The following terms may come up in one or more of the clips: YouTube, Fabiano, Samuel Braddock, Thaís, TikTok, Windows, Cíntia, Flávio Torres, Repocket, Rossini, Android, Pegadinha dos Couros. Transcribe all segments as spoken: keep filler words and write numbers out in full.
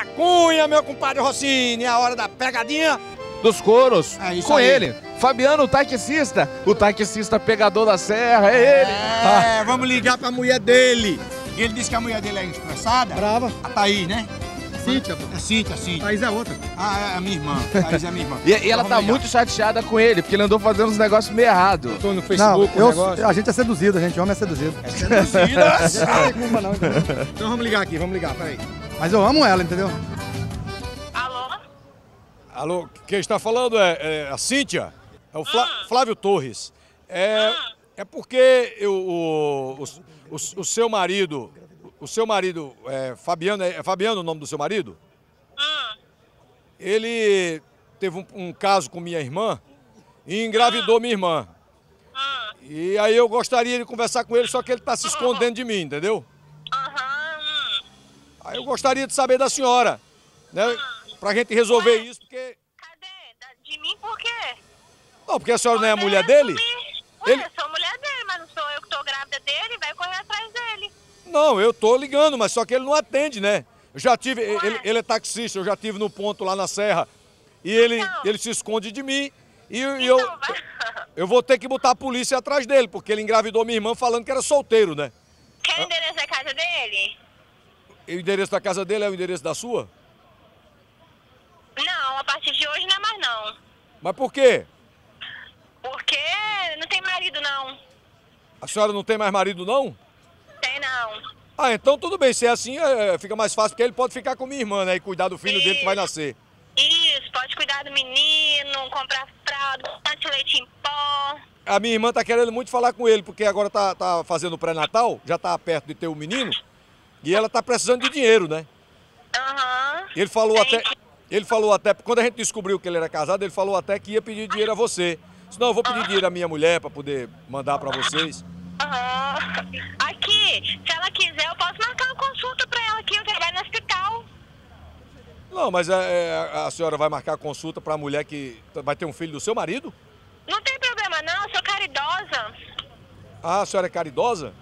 a cunha, meu compadre Rossini. É a hora da pegadinha dos couros. É isso com aí. Ele, Fabiano, o taxista. O taxista pegador da serra, é ele. É, ah. Vamos ligar pra mulher dele. Ele disse que a mulher dele é estressada. Brava. A Thaís, né? Cíntia. É Cíntia, Cíntia. Thaís é outra. Ah, é a minha irmã. Thaís é a minha irmã. E, e ela tá ligar. muito chateada com ele, porque ele andou fazendo uns negócios meio errados. Eu tô no Facebook, não, eu, negócio. A gente é seduzido, a gente, homem é seduzido. É seduzido? Não é culpa, não. Então vamos ligar aqui, vamos ligar, peraí. Mas eu amo ela, entendeu? Alô? Alô, quem está falando é, é a Cíntia, é o Flá, ah. Flávio Torres. É, ah. é porque eu, o, o, o, o seu marido... O seu marido, é, Fabiano, é Fabiano o nome do seu marido? Ah. Ele teve um, um caso com minha irmã e engravidou ah. minha irmã. Ah. E aí eu gostaria de conversar com ele, só que ele tá se escondendo de mim, entendeu? Aham. Aí eu gostaria de saber da senhora, né? Ah. Pra gente resolver Ué? isso, porque... Cadê? De mim por quê? Não, porque a senhora não é a mulher dele? Ué, ele... Eu sou mulher dele, mas não sou eu que tô grávida dele, vai correr atrás dele. Não, eu tô ligando, mas só que ele não atende, né? Eu já tive, ele, ele é taxista, eu já tive no ponto lá na serra. E ele, então, ele se esconde de mim e então, eu, vai... eu vou ter que botar a polícia atrás dele, porque ele engravidou minha irmã falando que era solteiro, né? Quer o ah. endereço da casa dele? O endereço da casa dele é o endereço da sua? Não, a partir de hoje não é mais não. Mas por quê? Porque não tem marido não. A senhora não tem mais marido não? Não. Ah, então tudo bem, se é assim é, fica mais fácil, porque ele pode ficar com minha irmã, né, e cuidar do filho Isso. dele que vai nascer. Isso, pode cuidar do menino, comprar fralda, bastante leite em pó. A minha irmã tá querendo muito falar com ele, porque agora tá, tá fazendo pré-natal, já tá perto de ter o menino, e ela tá precisando de dinheiro, né? Aham. Uhum. Ele falou até, ele falou até, quando a gente descobriu que ele era casado, ele falou até que ia pedir dinheiro a você. Disse, não, eu vou pedir uhum. dinheiro à minha mulher pra poder mandar pra vocês. Aham. Uhum. Aqui, se ela quiser, eu posso marcar uma consulta pra ela aqui, eu já vai no hospital. Não, mas a, a, a senhora vai marcar consulta pra mulher que vai ter um filho do seu marido? Não tem problema não, eu sou caridosa. Ah, a senhora é caridosa?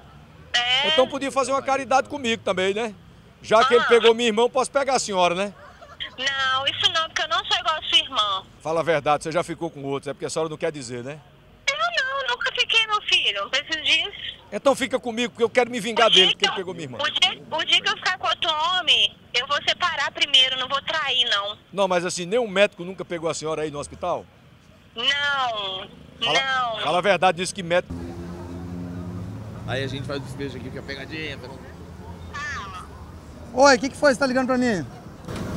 É. Então podia fazer uma caridade comigo também, né? Já ah. que ele pegou minha irmã, eu posso pegar a senhora, né? Não, isso não, porque eu não sou igual a sua irmã. Fala a verdade, você já ficou com outros, é porque a senhora não quer dizer, né? Filho, não preciso disso. Então fica comigo, porque eu quero me vingar dele, porque ele pegou minha irmã. O dia, o dia que eu ficar com outro homem, eu vou separar primeiro, não vou trair, não. Não, mas assim, nenhum médico nunca pegou a senhora aí no hospital? Não, fala, não. Fala a verdade, disse que médico... Aí a gente faz o despejo aqui, porque é pegadinha. Fala. Oi, o que, que foi? Você tá ligando pra mim?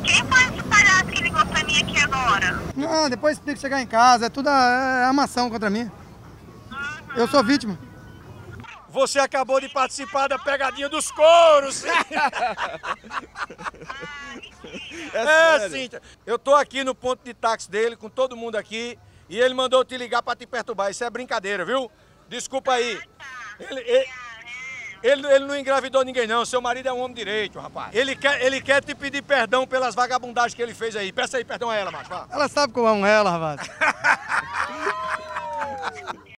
Quem foi esse palhaço que ligou pra mim aqui agora? Não, depois explica chegar em casa, é tudo a, é amação contra mim. Eu sou vítima. Você acabou de participar da Pegadinha dos Couros. É, Cíntia. Eu tô aqui no ponto de táxi dele, com todo mundo aqui, e ele mandou te ligar pra te perturbar. Isso é brincadeira, viu? Desculpa aí. Ele, ele, ele, ele não engravidou ninguém, não. Seu marido é um homem direito, rapaz. Ele quer, ele quer te pedir perdão pelas vagabundagens que ele fez aí. Peça aí perdão a ela, macho. Ela sabe que eu amo ela, rapaz.